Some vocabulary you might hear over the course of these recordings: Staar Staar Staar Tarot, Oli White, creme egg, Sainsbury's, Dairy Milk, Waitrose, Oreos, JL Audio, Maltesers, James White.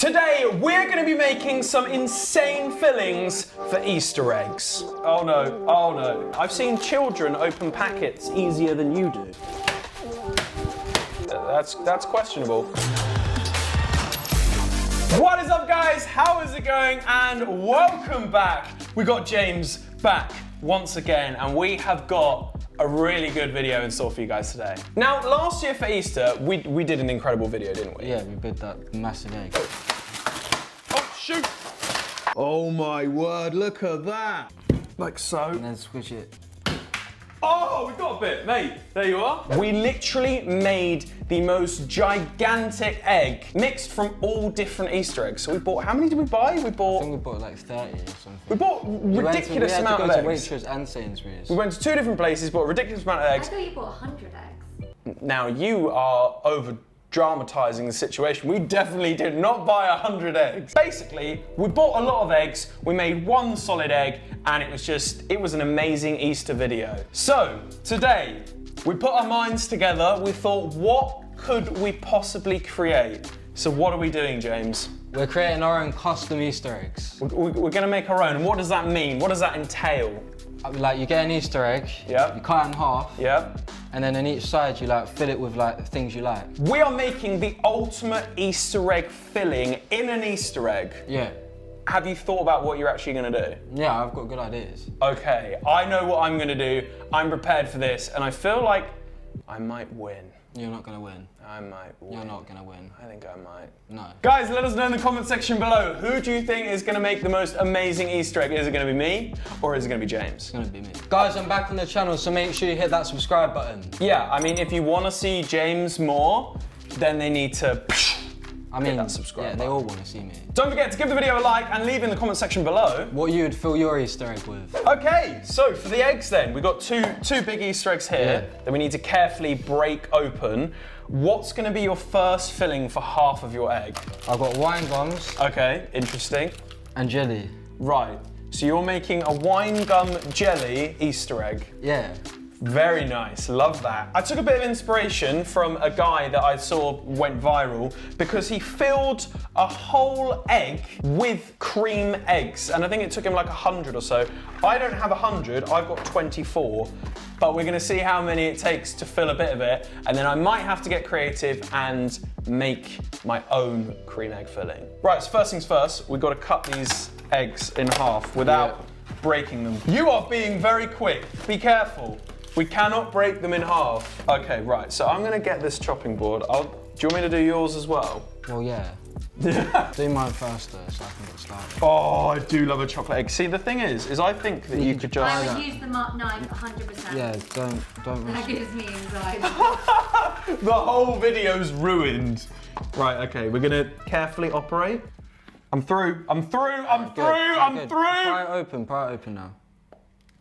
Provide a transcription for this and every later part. Today, we're gonna be making some insane fillings for Easter eggs. Oh no, oh no. I've seen children open packets easier than you do. That's questionable. What is up, guys? How is it going? And welcome back. We got James back once again, and we have got a really good video in store for you guys today. Now, last year for Easter, we did an incredible video, didn't we? Yeah, we did that massive egg. Oh, shoot! Oh my word, look at that! Like so. And then squish it. Oh, we got a bit, mate. There you are. We literally made the most gigantic egg mixed from all different Easter eggs. So we bought, how many did we buy? We bought... I think we bought like 30 or something. We bought ridiculous amount of eggs. We had to go to Waitrose and Sainsbury's. We went to two different places, bought a ridiculous amount of eggs. I thought you bought 100 eggs. Now, you are over dramatizing the situation. We definitely did not buy 100 eggs. Basically, we bought a lot of eggs, we made one solid egg, and it was an amazing Easter video. So, today, we put our minds together, we thought, what could we possibly create? So what are we doing, James? We're creating our own custom Easter eggs. We're gonna make our own, and what does that mean? What does that entail? Like, you get an Easter egg, yep. You cut it in half, yep. And then on each side you like fill it with like things you like. We are making the ultimate Easter egg filling in an Easter egg. Yeah. Have you thought about what you're actually gonna do? Yeah, I've got good ideas. Okay, I know what I'm gonna do. I'm prepared for this, and I feel like I might win. You're not gonna win. I might win. You're not gonna win. I think I might. No. Guys, let us know in the comment section below, who do you think is gonna make the most amazing Easter egg? Is it gonna be me, or is it gonna be James? It's gonna be me. Guys, I'm back on the channel, so make sure you hit that subscribe button. Yeah, I mean, if you wanna see James more, then they need to hit that subscribe button. They all wanna see me. Don't forget to give the video a like and leave in the comment section below what you would fill your Easter egg with. Okay, so for the eggs then, we've got two big Easter eggs here that we need to carefully break open. What's gonna be your first filling for half of your egg? I've got wine gums. Okay, interesting. And jelly. Right, so you're making a wine gum jelly Easter egg. Yeah. Very nice, love that. I took a bit of inspiration from a guy that I saw went viral because he filled a whole egg with cream eggs, and I think it took him like 100 or so. I don't have 100, I've got 24, but we're gonna see how many it takes to fill a bit of it, and then I might have to get creative and make my own cream egg filling. Right, so first things first, we've got to cut these eggs in half without breaking them. You are being very quick, be careful. We cannot break them in half. Okay, right, so I'm gonna get this chopping board. Do you want me to do yours as well? Well, yeah. Do mine first though, so I can get started. Oh, I do love a chocolate egg. See, the thing is I think that you could just... I would use the knife 100%. Yeah, don't risk it. That gives me anxiety. The whole video's ruined. Right, okay, we're gonna carefully operate. I'm through. Pry it open now.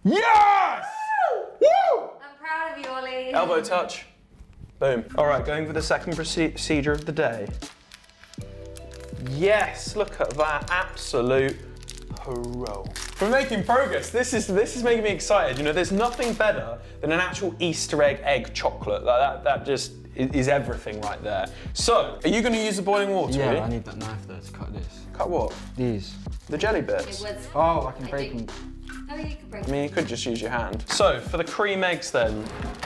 Yes! Woo! I'm proud of you, Oli. Elbow touch. Boom. All right, going for the second procedure of the day. Yes, look at that, absolute hurrah. We're making progress. This is making me excited. You know, there's nothing better than an actual Easter egg chocolate. Like that just is everything right there. So, are you going to use the boiling water? Yeah, really? I need that knife though to cut this. Cut what? These. The jelly bits. Oh, I can break them. Oh, you could break it. I mean, you could just use your hand. So, for the cream eggs then,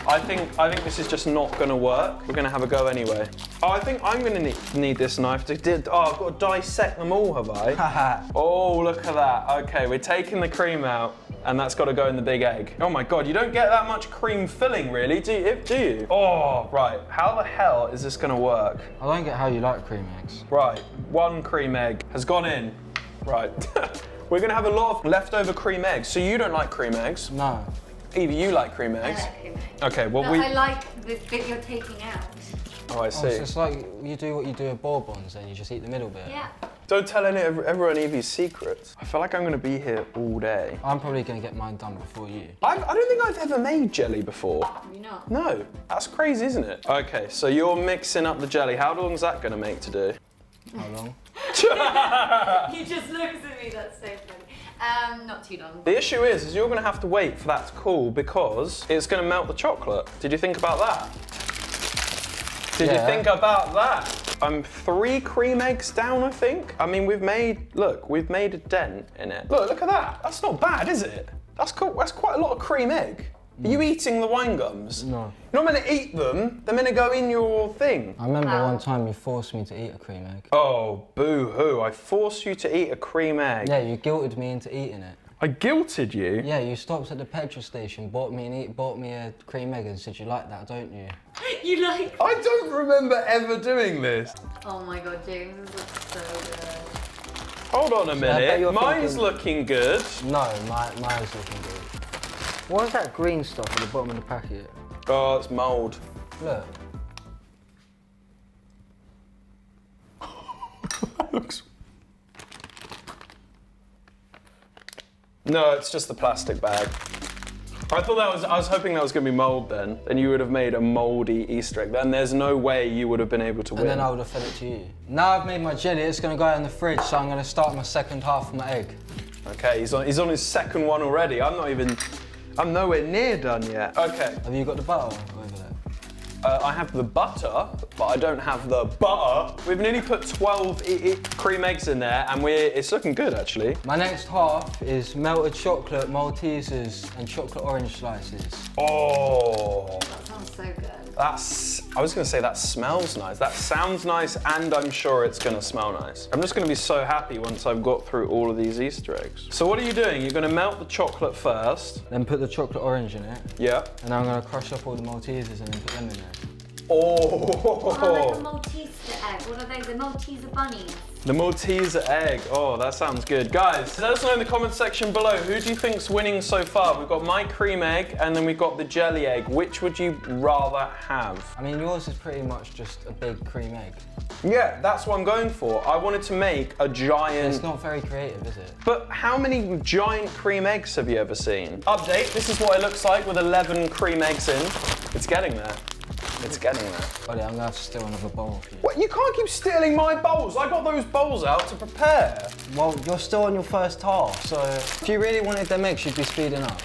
I think this is just not gonna work. We're gonna have a go anyway. Oh, I think I'm gonna need this knife to, I've got to dissect them all, have I? Oh, look at that. Okay, we're taking the cream out, and that's gotta go in the big egg. Oh my God, you don't get that much cream filling really, do you? Oh, right, how the hell is this gonna work? I don't get how you like cream eggs. Right, one cream egg has gone in. Right. We're gonna have a lot of leftover cream eggs. So you don't like cream eggs? No. Either you like cream eggs. I like cream eggs. Okay, well I like the bit you're taking out. Oh, I see. So it's like you do what you do with bourbons and you just eat the middle bit. Yeah. Don't tell everyone Evie's secrets. I feel like I'm gonna be here all day. I'm probably gonna get mine done before you. I don't think I've ever made jelly before. You're not? No, that's crazy, isn't it? Okay, so you're mixing up the jelly. How long is that gonna make to do? How long? He just looks at me, that's so funny. Not too long. The issue is you're gonna have to wait for that to cool because it's gonna melt the chocolate. Did you think about that? Did you think about that? I'm 3 cream eggs down, I think. I mean, we've made a dent in it. Look at that. That's not bad, is it? That's cool. That's quite a lot of cream egg. Are you eating the wine gums? No. You're not meant to eat them. They're meant to go in your thing. I remember one time you forced me to eat a cream egg. Oh, boo-hoo. I forced you to eat a cream egg. Yeah, you guilted me into eating it. I guilted you? Yeah, you stopped at the petrol station, bought me a cream egg and said, you like that, don't you? You like that? I don't remember ever doing this. Oh my God, James, this looks so good. Hold on a minute. Mine's looking good. No, mine's looking good. What is that green stuff at the bottom of the packet? Oh, it's mould. Look. That looks... No, it's just the plastic bag. I was hoping that was going to be mould then, and you would have made a mouldy Easter egg. Then there's no way you would have been able to win. And then I would have fed it to you. Now I've made my jelly, it's going to go out in the fridge, so I'm going to start my second half of my egg. Okay, he's on his second one already. I'm nowhere near done yet. Okay. Have you got the butter over there? I have the butter, but I don't have the butter. We've nearly put 12 cream eggs in there, and it's looking good, actually. My next half is melted chocolate, Maltesers, and chocolate orange slices. Oh. That sounds so good. I was gonna say that smells nice. That sounds nice, and I'm sure it's gonna smell nice. I'm just gonna be so happy once I've got through all of these Easter eggs. So what are you doing? You're gonna melt the chocolate first. Then put the chocolate orange in it. Yeah. And I'm gonna crush up all the Maltesers and then put them in there. Oh, like a Malteser egg. What are they? The Malteser bunnies. The Malteser egg. Oh, that sounds good. Guys, let us know in the comments section below, who do you think's winning so far? We've got my cream egg, and then we've got the jelly egg. Which would you rather have? I mean, yours is pretty much just a big cream egg. Yeah, that's what I'm going for. I wanted to make a giant... It's not very creative, is it? But how many giant cream eggs have you ever seen? Update, this is what it looks like with 11 cream eggs in. It's getting there. It's getting there. Buddy, I'm gonna have to steal another bowl. What? You can't keep stealing my bowls. I got those bowls out to prepare. Well, you're still on your first half, so if you really wanted them eggs, you'd be speeding up.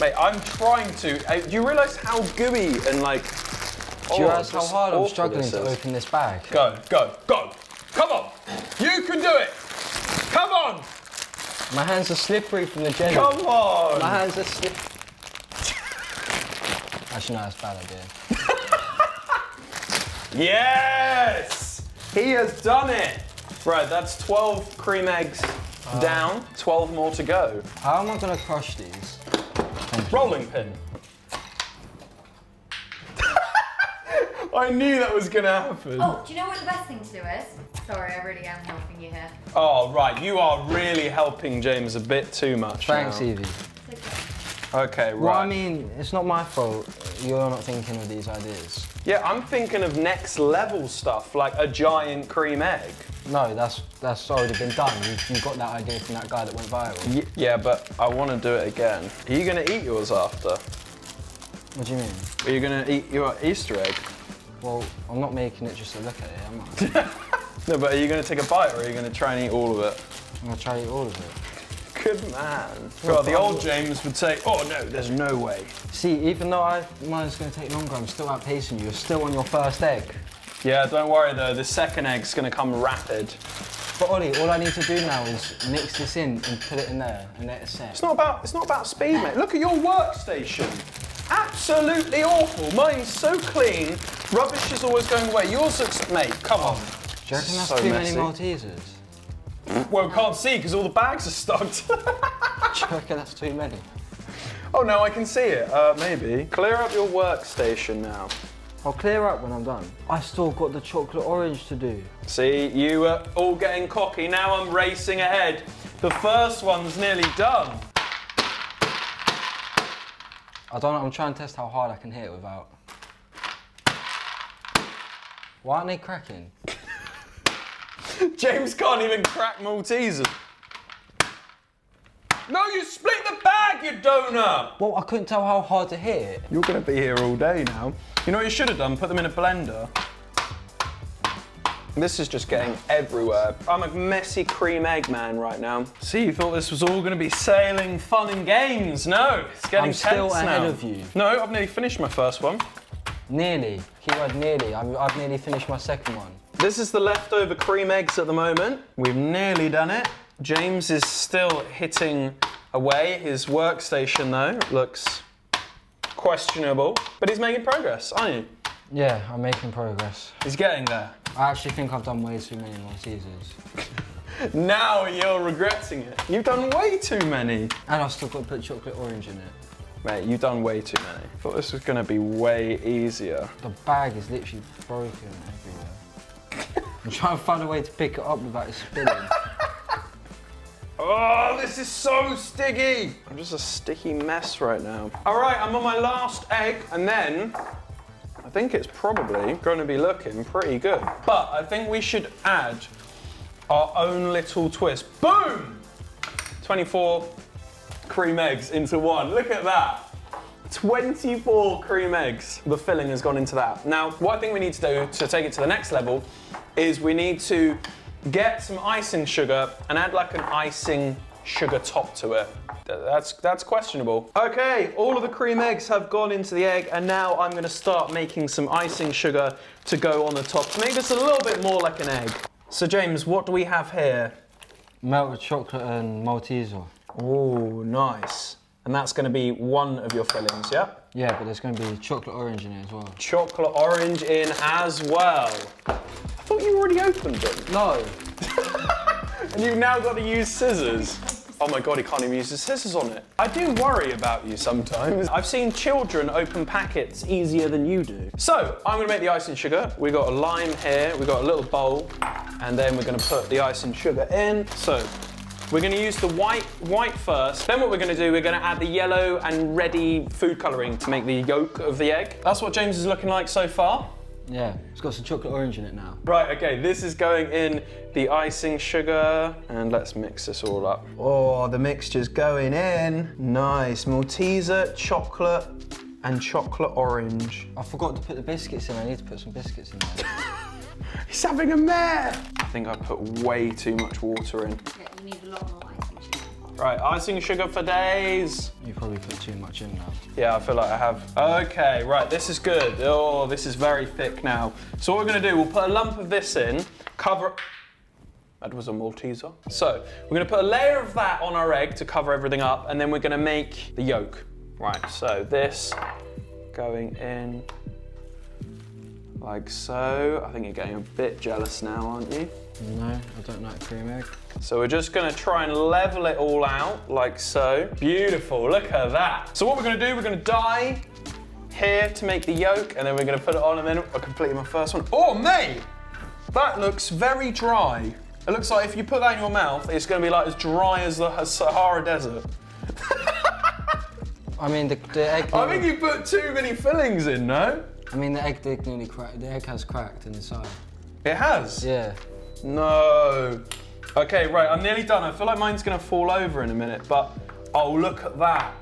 Mate, I'm trying to. Do you realise how gooey and like... Do you realise how hard I'm struggling to open this bag? Go, go, go. Come on. You can do it. Come on. My hands are slippery from the jelly. Come on. My hands are slippery. Actually, no, that's a bad idea. Yes! He has done it! Right, that's 12 cream eggs down, 12 more to go. How am I gonna crush these? Rolling pin. I knew that was gonna happen. Oh, do you know what the best thing to do is? Sorry, I really am helping you here. Oh, right, you are really helping James a bit too much. Thanks, now. Evie. Okay, right. Well, I mean, it's not my fault. You're not thinking of these ideas. Yeah, I'm thinking of next level stuff, like a giant cream egg. No, that's already been done. You got that idea from that guy that went viral. Yeah, but I want to do it again. Are you going to eat yours after? What do you mean? Are you going to eat your Easter egg? Well, I'm not making it just to look at it, am I? No, but are you going to take a bite, or are you going to try and eat all of it? I'm going to try and eat all of it. Good man. Well, the old James would say, oh no, there's no way. See, even though mine's going to take longer, I'm still outpacing you. You're still on your first egg. Yeah, don't worry though, the second egg's going to come rapid. But Oli, all I need to do now is mix this in and put it in there and let it set. It's not about speed, mate. Look at your workstation. Absolutely awful. Mine's so clean. Rubbish is always going away. Yours looks, mate, come on. Do you reckon that's too many Maltesers? Well, we can't see because all the bags are stuffed. Do you reckon that's too many? Oh no, I can see it. Maybe. Clear up your workstation now. I'll clear up when I'm done. I still got the chocolate orange to do. See, you were all getting cocky. Now I'm racing ahead. The first one's nearly done. I don't know. I'm trying to test how hard I can hit it without. Why aren't they cracking? James can't even crack Maltesers. No, you split the bag, you donut! Well, I couldn't tell how hard to hit it. You're gonna be here all day now. You know what you should have done? Put them in a blender. This is just getting everywhere. I'm a messy cream egg man right now. See, you thought this was all gonna be sailing, fun and games. No, it's getting tense now. I'm still ahead of you. No, I've nearly finished my first one. Nearly. Keyword nearly. I've nearly finished my second one. This is the leftover cream eggs at the moment. We've nearly done it. James is still hitting away. His workstation, though, looks questionable, but he's making progress, aren't you? Yeah, I'm making progress. He's getting there. I actually think I've done way too many Maltesers. Now you're regretting it. You've done way too many. And I've still got to put chocolate orange in it. Mate, you've done way too many. I thought this was going to be way easier. The bag is literally broken everywhere. I'm trying to find a way to pick it up without it spilling. Oh, this is so sticky. I'm just a sticky mess right now. All right, I'm on my last egg, and then I think it's probably going to be looking pretty good. But I think we should add our own little twist. Boom! 24 cream eggs into one. Look at that. 24 cream eggs. The filling has gone into that. Now, what I think we need to do to take it to the next level is we need to get some icing sugar and add like an icing sugar top to it. That's questionable. Okay, all of the cream eggs have gone into the egg, and now I'm gonna start making some icing sugar to go on the top to make this a little bit more like an egg. So James, what do we have here? Melted chocolate and Malteser. Oh, nice. And that's going to be one of your fillings, yeah? Yeah, but there's going to be chocolate orange in it as well. Chocolate orange in as well. I thought you already opened them. No. And you've now got to use scissors. Oh my God, he can't even use the scissors on it. I do worry about you sometimes. I've seen children open packets easier than you do. So, I'm gonna make the icing sugar. We've got a lime here, we've got a little bowl, and then we're gonna put the icing sugar in. So, we're gonna use the white first. Then what we're gonna do, we're gonna add the yellow and ready food coloring to make the yolk of the egg. That's what James is looking like so far. Yeah, it's got some chocolate orange in it now. Right, okay, this is going in the icing sugar, and let's mix this all up. Oh, the mixture's going in. Nice, Malteser, chocolate, and chocolate orange. I forgot to put the biscuits in, I need to put some biscuits in there. He's having a mare! I think I put way too much water in. Yeah, you need a lot more icing sugar. Right, icing sugar for days. You probably put too much in now. Yeah, I feel like I have. Okay, right, this is good. Oh, this is very thick now. So what we're gonna do, we'll put a lump of this in, cover. That was a Malteser. So we're gonna put a layer of that on our egg to cover everything up, and then we're gonna make the yolk. Right, so this going in like so. I think you're getting a bit jealous now, aren't you? No, I don't like cream egg. So we're just gonna try and level it all out, like so. Beautiful, look at that. So what we're gonna do, we're gonna dye here to make the yolk, and then we're gonna put it on, and then I completed my first one. Oh, mate! That looks very dry. It looks like if you put that in your mouth, it's gonna be like as dry as the Sahara Desert. I mean, the egg... I think you put too many fillings in, no? I mean, the egg did nearly crack. The egg has cracked inside. It has? Yeah. No. Okay, right, I'm nearly done. I feel like mine's gonna fall over in a minute, but oh, look at that.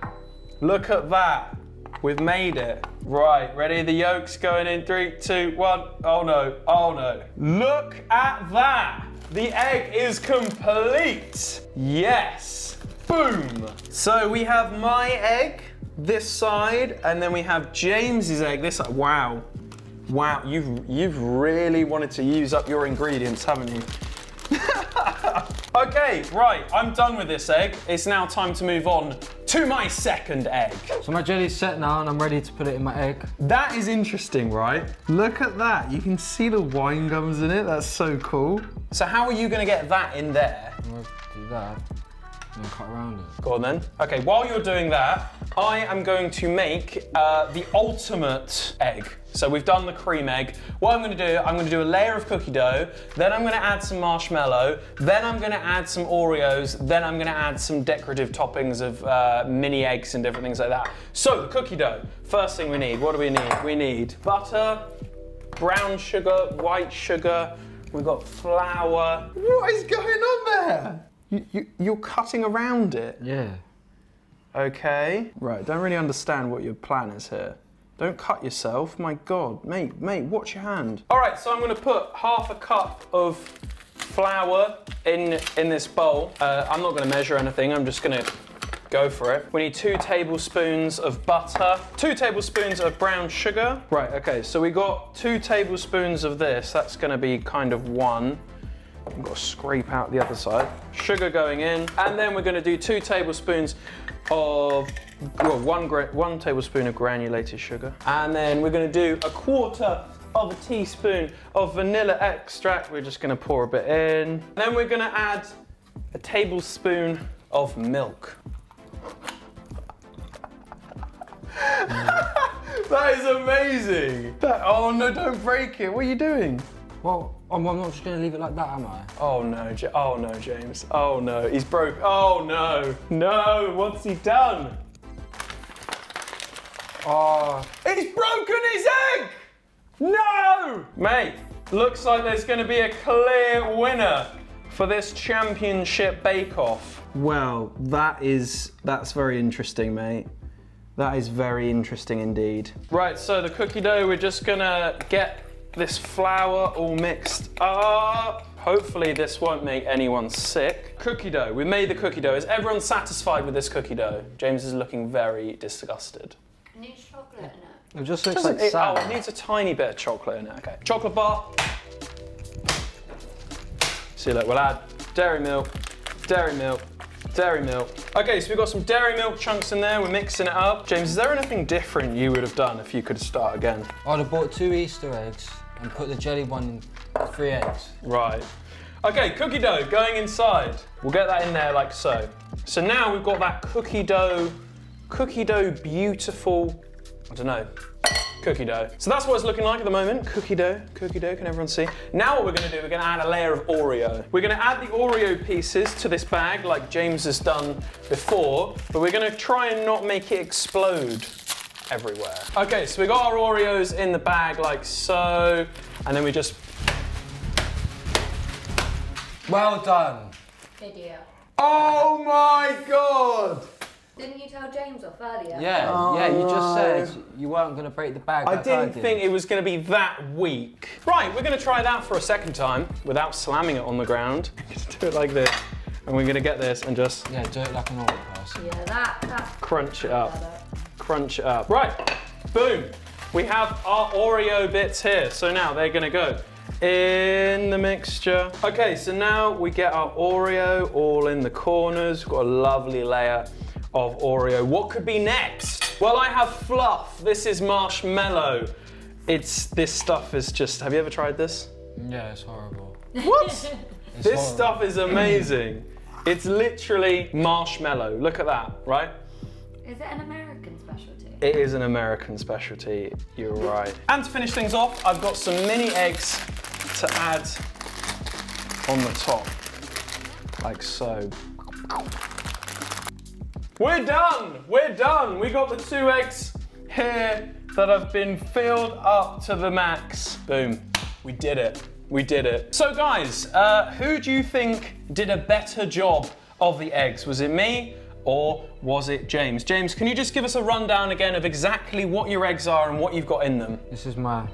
Look at that. We've made it. Right, ready? The yolk's going in. 3, 2, 1. Oh no, oh no. Look at that. The egg is complete. Yes. Boom. So we have my egg this side, and then we have James's egg this side. Wow. Wow, you've really wanted to use up your ingredients, haven't you? Okay, right, I'm done with this egg. It's now time to move on to my second egg. So my jelly's set now, and I'm ready to put it in my egg. That is interesting, right? Look at that. You can see the wine gums in it. That's so cool. So how are you gonna get that in there? I'm gonna do that and then cut around it. Go on then. Okay, while you're doing that, I am going to make the ultimate egg. So we've done the cream egg. What I'm gonna do a layer of cookie dough, then I'm gonna add some marshmallow, then I'm gonna add some Oreos, then I'm gonna add some decorative toppings of mini eggs and different things like that. So the cookie dough, first thing we need, what do we need? We need butter, brown sugar, white sugar, we've got flour. What is going on there? You're cutting around it? Yeah. Okay. Right, don't really understand what your plan is here. Don't cut yourself, my God. Mate, watch your hand. All right, so I'm gonna put half a cup of flour in this bowl. I'm not gonna measure anything, I'm just gonna Go for it. We need 2 tablespoons of butter, 2 tablespoons of brown sugar. Right, okay, so we got 2 tablespoons of this. That's gonna be kind of 1. We've got to scrape out the other side. Sugar going in, and then we're gonna do 2 tablespoons of, well, one tablespoon of granulated sugar. And then we're gonna do a quarter of a teaspoon of vanilla extract. We're just gonna pour a bit in. Then we're gonna add a tablespoon of milk. That is amazing. That, oh no, don't break it. What are you doing? Well, I'm not just gonna leave it like that, am I? Oh no, James. Oh no, he's broke. Oh no, no, what's he done? Oh, he's broken his egg! No! Mate, looks like there's gonna be a clear winner for this championship bake-off. Well, that's very interesting, mate. That is very interesting indeed. Right, so the cookie dough, we're just gonna get this flour all mixed up. Hopefully this won't make anyone sick. Cookie dough, we made the cookie dough. Is everyone satisfied with this cookie dough? James is looking very disgusted. I need chocolate in it. It just looks like sour. Oh, it needs a tiny bit of chocolate in it, okay. Chocolate bar. See, look, we'll add dairy milk, dairy milk, dairy milk. Okay, so we've got some dairy milk chunks in there. We're mixing it up. James, is there anything different you would have done if you could start again? I'd have bought 2 Easter eggs and put the jelly one in 3 eggs. Right. Okay, cookie dough going inside. We'll get that in there like so. So now we've got that cookie dough beautiful, I don't know, cookie dough. So that's what it's looking like at the moment. Cookie dough, can everyone see? Now what we're gonna do, we're gonna add a layer of Oreo. We're gonna add the Oreo pieces to this bag like James has done before, but we're gonna try and not make it explode everywhere. Okay, so we got our Oreos in the bag like so, and then we just... Well done. Video. Oh my God! Didn't you tell James off earlier? Yeah, oh, yeah, you just said you weren't going to break the bag. I didn't think it was going to be that weak. Right, we're going to try that for a second time without slamming it on the ground. Just do it like this, and we're going to get this and just... Yeah, do it like an order person. Yeah, that... Crunch it up. Better. Crunch it up. Right, boom. We have our Oreo bits here, so now they're going to go in the mixture. Okay, so now we get our Oreo all in the corners. We've got a lovely layer of Oreo. What could be next? Well, I have fluff. This is marshmallow. This stuff is just, have you ever tried this? Yeah, it's horrible. What? This stuff is amazing. It's literally marshmallow. Look at that, right? Is it an American specialty? It is an American specialty, you're right. And to finish things off, I've got some mini eggs to add on the top, like so. We're done, we're done. We got the 2 eggs here that have been filled up to the max. Boom, we did it, we did it. So guys, who do you think did a better job of the eggs? Was it me or was it James? James, can you just give us a rundown again of exactly what your eggs are and what you've got in them? This is my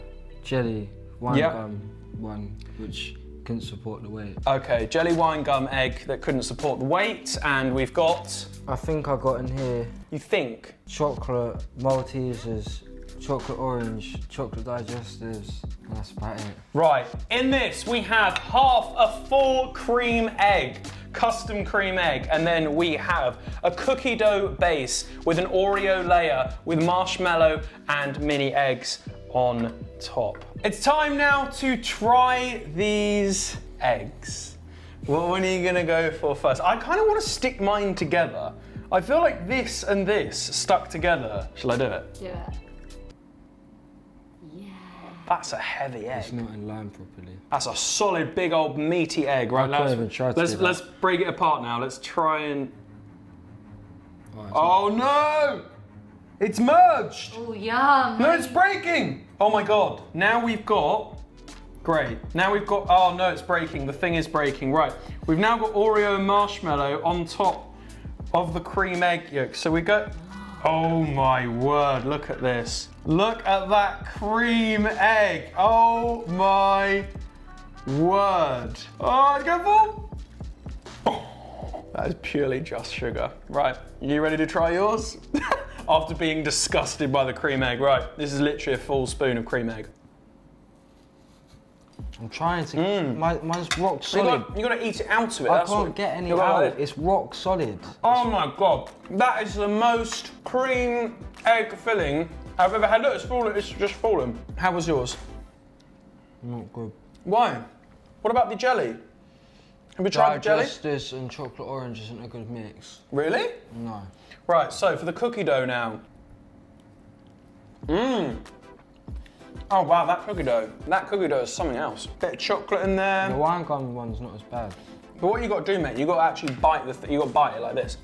jelly wine gum one, which couldn't support the weight. Okay, jelly wine gum egg that couldn't support the weight, and we've got... I think I got in here... You think? Chocolate Maltesers, chocolate orange, chocolate digestives, and that's about it. Right, in this we have half a full cream egg, custom cream egg, and then we have a cookie dough base with an Oreo layer with marshmallow and mini eggs on top. It's time now to try these eggs. What one are you gonna go for first? I kind of want to stick mine together. I feel like this and this stuck together. Shall I do it? Do it. Yeah. That's a heavy egg. It's not in line properly. That's a solid, big old meaty egg, right? Let's break it apart now. Let's try and... Oh, no! It's merged! Oh, yum! No, it's breaking! Oh my God, now we've got... Great, now we've got... Oh no, it's breaking, the thing is breaking. Right, we've now got Oreo and marshmallow on top of the cream egg yolk. So we go... Oh my word, look at this. Look at that cream egg. Oh my word. Oh, go for... That is purely just sugar. Right, you ready to try yours? After being disgusted by the cream egg. Right, this is literally a full spoon of cream egg. I'm trying to, mine's rock solid. You've got to eat it out of it. I can't get any out, it's rock solid. Oh my God, that is the most cream egg filling I've ever had. Look, it's fallen, it's just fallen. How was yours? Not good. Why? What about the jelly? Have you tried the jelly? Justice and chocolate orange isn't a good mix. Really? No. Right, so for the cookie dough now. Mmm. Oh wow, that cookie dough is something else. Bit of chocolate in there. The wine gum one's not as bad. But what you got to do, mate, you got to actually bite the thing. You got to bite it like this.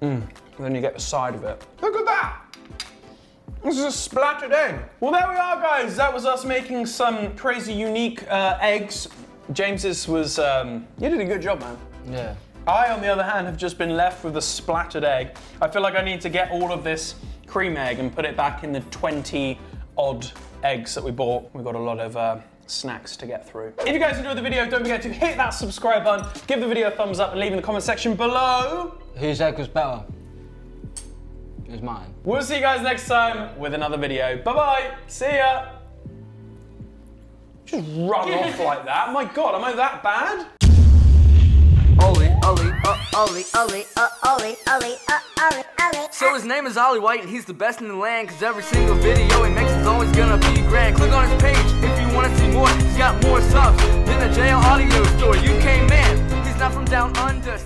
Mmm. Then you get the side of it. Look at that. This is just splattered in. Well, there we are, guys. That was us making some crazy unique eggs. James's was, you did a good job, man. Yeah. I, on the other hand, have just been left with a splattered egg. I feel like I need to get all of this cream egg and put it back in the 20-odd eggs that we bought. We've got a lot of snacks to get through. If you guys enjoyed the video, don't forget to hit that subscribe button, give the video a thumbs up, and leave in the comment section below. Whose egg was better? It was mine. We'll see you guys next time with another video. Bye-bye. See ya. Just run off like that. My God, am I that bad? Oli, Oli, Oli, Oli, Oli, Oli, Oli, Oli. So his name is Oli White and he's the best in the land, cause every single video he makes is always gonna be grand. Click on his page if you wanna see more. He's got more subs than a JL Audio store. UK man, he's not from down under.